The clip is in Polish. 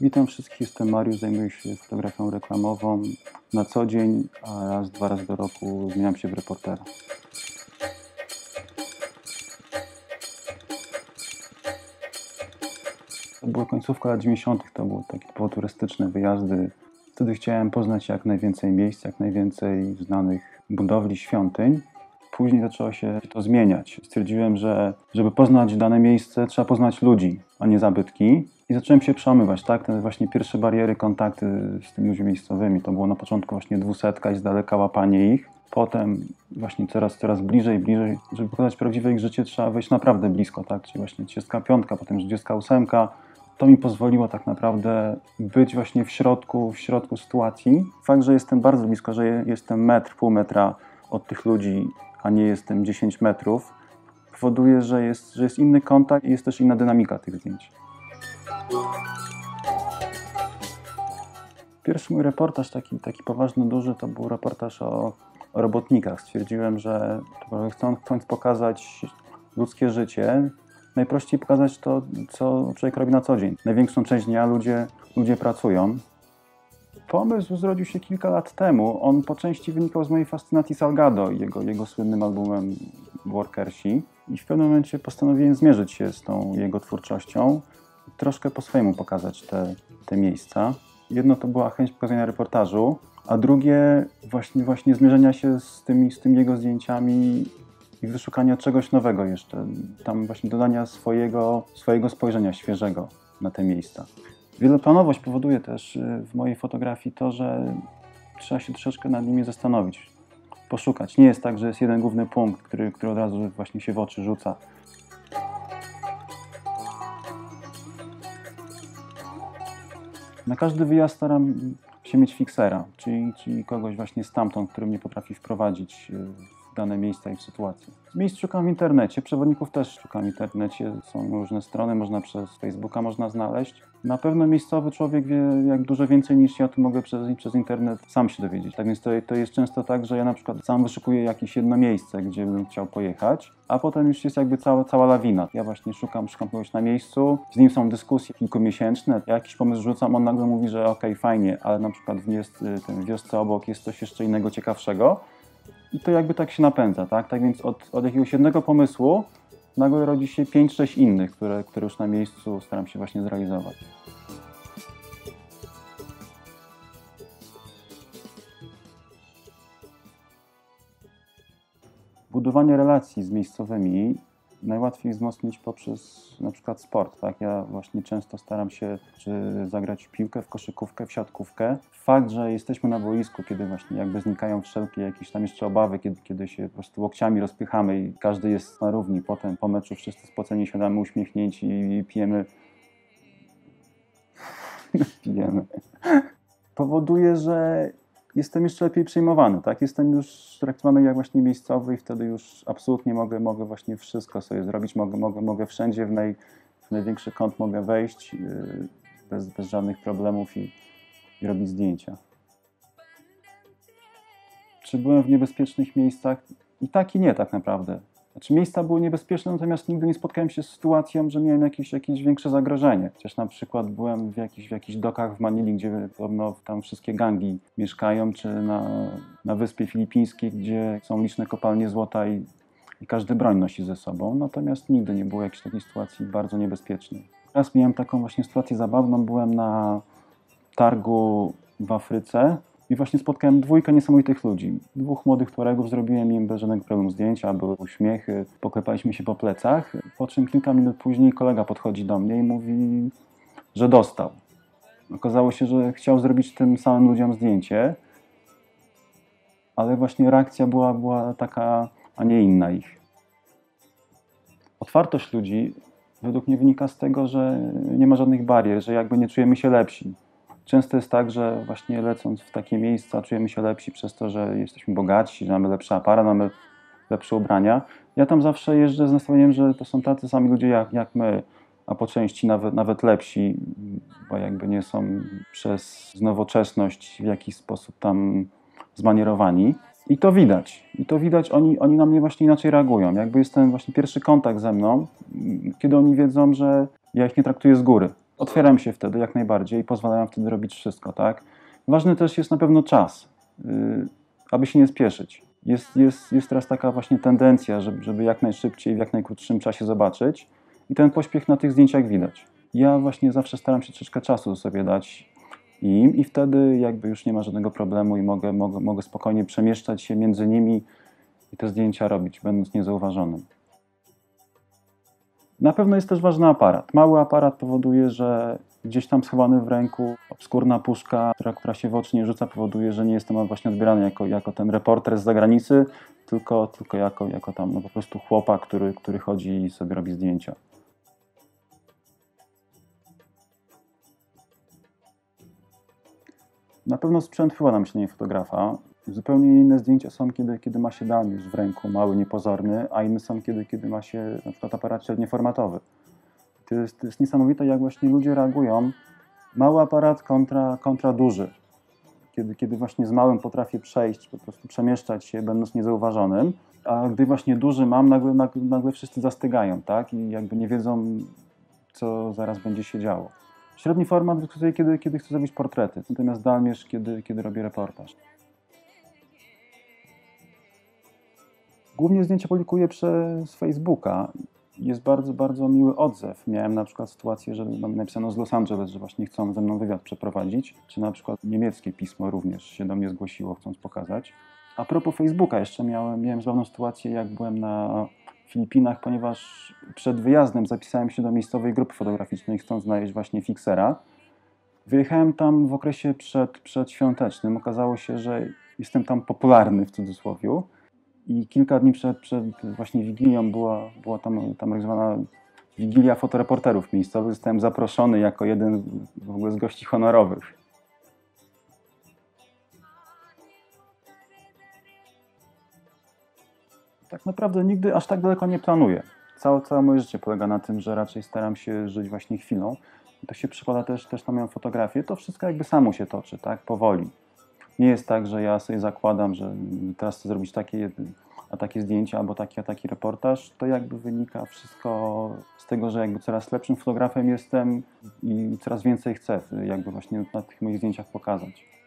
Witam wszystkich, jestem Mariusz, zajmuję się fotografią reklamową na co dzień, a dwa razy do roku zmieniam się w reportera. To była końcówka lat 90. to były takie turystyczne wyjazdy. Wtedy chciałem poznać jak najwięcej miejsc, jak najwięcej znanych budowli, świątyń. Później zaczęło się to zmieniać. Stwierdziłem, że żeby poznać dane miejsce, trzeba poznać ludzi, a nie zabytki. I zacząłem się przełamywać, tak? Te właśnie pierwsze bariery, kontakty z tymi ludźmi miejscowymi. To było na początku właśnie 200 i z daleka łapanie ich. Potem właśnie coraz bliżej. Żeby pokazać prawdziwe ich życie, trzeba wejść naprawdę blisko, tak? Czyli właśnie 35, potem 38. To mi pozwoliło tak naprawdę być właśnie w środku sytuacji. Fakt, że jestem bardzo blisko, że jestem metr, pół metra od tych ludzi, a nie jestem 10 metrów, powoduje, że jest inny kontakt i jest też inna dynamika tych zdjęć. Pierwszy mój reportaż, taki poważny, duży, to był reportaż o robotnikach. Stwierdziłem, że chcąc pokazać ludzkie życie, najprościej pokazać to, co człowiek robi na co dzień. Największą część dnia ludzie pracują. Pomysł zrodził się kilka lat temu. On po części wynikał z mojej fascynacji Salgado i jego słynnym albumem Workersi. I w pewnym momencie postanowiłem zmierzyć się z tą jego twórczością. Troszkę po swojemu pokazać te miejsca. Jedno to była chęć pokazania reportażu, a drugie właśnie zmierzenia się z tymi jego zdjęciami i wyszukania czegoś nowego jeszcze. Tam właśnie dodania swojego spojrzenia świeżego na te miejsca. Wieloplanowość powoduje też w mojej fotografii to, że trzeba się troszeczkę nad nimi zastanowić, poszukać. Nie jest tak, że jest jeden główny punkt, który od razu właśnie się w oczy rzuca. Na każdy wyjazd staram się mieć fiksera, czyli kogoś właśnie stamtąd, który mnie potrafi wprowadzić w dane miejsca i w sytuację. Miejsc szukam w internecie, przewodników też szukam w internecie, są różne strony, można przez Facebooka można znaleźć. Na pewno miejscowy człowiek wie jak dużo więcej niż ja, to mogę przez internet sam się dowiedzieć. Tak więc to jest często tak, że ja na przykład sam wyszukuję jakieś jedno miejsce, gdzie bym chciał pojechać, a potem już jest jakby cała lawina. Ja właśnie szukam kogoś na miejscu, z nim są dyskusje kilkumiesięczne, ja jakiś pomysł rzucam, on nagle mówi, że okej, fajnie, ale na przykład w wiosce obok jest coś jeszcze innego, ciekawszego. I to jakby tak się napędza, tak? Tak więc od jakiegoś jednego pomysłu nagle rodzi się 5-6 innych, które już na miejscu staram się właśnie zrealizować. Budowanie relacji z miejscowymi najłatwiej wzmocnić poprzez na przykład sport, tak? Ja właśnie często staram się zagrać w piłkę, w koszykówkę, w siatkówkę. Fakt, że jesteśmy na boisku, kiedy właśnie jakby znikają wszelkie jakieś tam jeszcze obawy, kiedy się po prostu łokciami rozpychamy i każdy jest na równi. Potem po meczu wszyscy spoceni siadamy uśmiechnięci i pijemy. Powoduje, że jestem jeszcze lepiej przyjmowany, tak? Jestem już traktowany jak właśnie miejscowy i wtedy już absolutnie mogę właśnie wszystko sobie zrobić, mogę wszędzie, w największy kąt mogę wejść bez żadnych problemów i robić zdjęcia. Czy byłem w niebezpiecznych miejscach? I tak i nie tak naprawdę. Znaczy, miejsca były niebezpieczne, natomiast nigdy nie spotkałem się z sytuacją, że miałem jakieś większe zagrożenie. Chociaż na przykład byłem w jakichś dokach w Manili, gdzie podobno tam wszystkie gangi mieszkają, czy na Wyspie Filipińskiej, gdzie są liczne kopalnie złota i każdy broń nosi ze sobą. Natomiast nigdy nie było jakiejś takiej sytuacji bardzo niebezpiecznej. Teraz miałem taką właśnie sytuację zabawną. Byłem na targu w Afryce. I właśnie spotkałem dwójkę niesamowitych ludzi. Dwóch młodych Tuaregów, zrobiłem im bez żadnego problemu zdjęcia, były uśmiechy, poklepaliśmy się po plecach. Po czym kilka minut później kolega podchodzi do mnie i mówi, że dostał. Okazało się, że chciał zrobić tym samym ludziom zdjęcie, ale właśnie reakcja była taka, a nie inna ich. Otwartość ludzi według mnie wynika z tego, że nie ma żadnych barier, że jakby nie czujemy się lepsi. Często jest tak, że właśnie lecąc w takie miejsca czujemy się lepsi przez to, że jesteśmy bogatsi, że mamy lepszy aparat, mamy lepsze ubrania. Ja tam zawsze jeżdżę z nastawieniem, że to są tacy sami ludzie jak my, a po części nawet lepsi, bo jakby nie są przez nowoczesność w jakiś sposób tam zmanierowani. I to widać. Oni na mnie właśnie inaczej reagują. Jakby jest ten właśnie pierwszy kontakt ze mną, kiedy oni wiedzą, że ja ich nie traktuję z góry. otwieram się wtedy jak najbardziej i pozwalam wtedy robić wszystko, tak? Ważny też jest na pewno czas, aby się nie spieszyć. Jest teraz taka właśnie tendencja, żeby jak najszybciej, w jak najkrótszym czasie zobaczyć i ten pośpiech na tych zdjęciach widać. Ja właśnie zawsze staram się troszeczkę czasu sobie dać im i wtedy jakby już nie ma żadnego problemu i mogę spokojnie przemieszczać się między nimi i te zdjęcia robić, będąc niezauważonym. Na pewno jest też ważny aparat. Mały aparat powoduje, że gdzieś tam schowany w ręku, obskurna puszka, która się w oczy nie rzuca, powoduje, że nie jestem właśnie odbierany jako ten reporter z zagranicy, tylko jako tam po prostu chłopak, który chodzi i sobie robi zdjęcia. Na pewno sprzęt wpływa na myślenie fotografa. Zupełnie inne zdjęcia są, kiedy ma się danyż w ręku, mały, niepozorny, a inne są, kiedy ma się na przykład aparat średnioformatowy. To jest niesamowite, jak właśnie ludzie reagują. Mały aparat kontra duży. Kiedy właśnie z małym potrafię przejść, po prostu przemieszczać się, będąc niezauważonym, a gdy właśnie duży mam, nagle wszyscy zastygają, tak? I jakby nie wiedzą, co zaraz będzie się działo. Średni format wykorzystuję, kiedy chcę zrobić portrety, natomiast dalmierz, kiedy robię reportaż. Głównie zdjęcia publikuję przez Facebooka. Jest bardzo, bardzo miły odzew. Miałem na przykład sytuację, że napisano z Los Angeles, że właśnie chcą ze mną wywiad przeprowadzić, czy na przykład niemieckie pismo również się do mnie zgłosiło, chcąc pokazać. A propos Facebooka jeszcze miałem zabawną sytuację, jak byłem na Filipinach, ponieważ przed wyjazdem zapisałem się do miejscowej grupy fotograficznej, chcąc znaleźć właśnie fiksera. Wyjechałem tam w okresie przedświątecznym. Okazało się, że jestem tam popularny w cudzysłowie. I kilka dni przed właśnie Wigilią była tam realizowana Wigilia fotoreporterów miejscowych. Zostałem zaproszony jako jeden w ogóle z gości honorowych. Tak naprawdę nigdy aż tak daleko nie planuję. Całe moje życie polega na tym, że raczej staram się żyć właśnie chwilą. To się przekłada też na moją fotografię. To wszystko jakby samo się toczy, tak? Powoli. Nie jest tak, że ja sobie zakładam, że teraz chcę zrobić takie zdjęcia albo taki reportaż. To jakby wynika wszystko z tego, że jakby coraz lepszym fotografem jestem i coraz więcej chcę jakby właśnie na tych moich zdjęciach pokazać.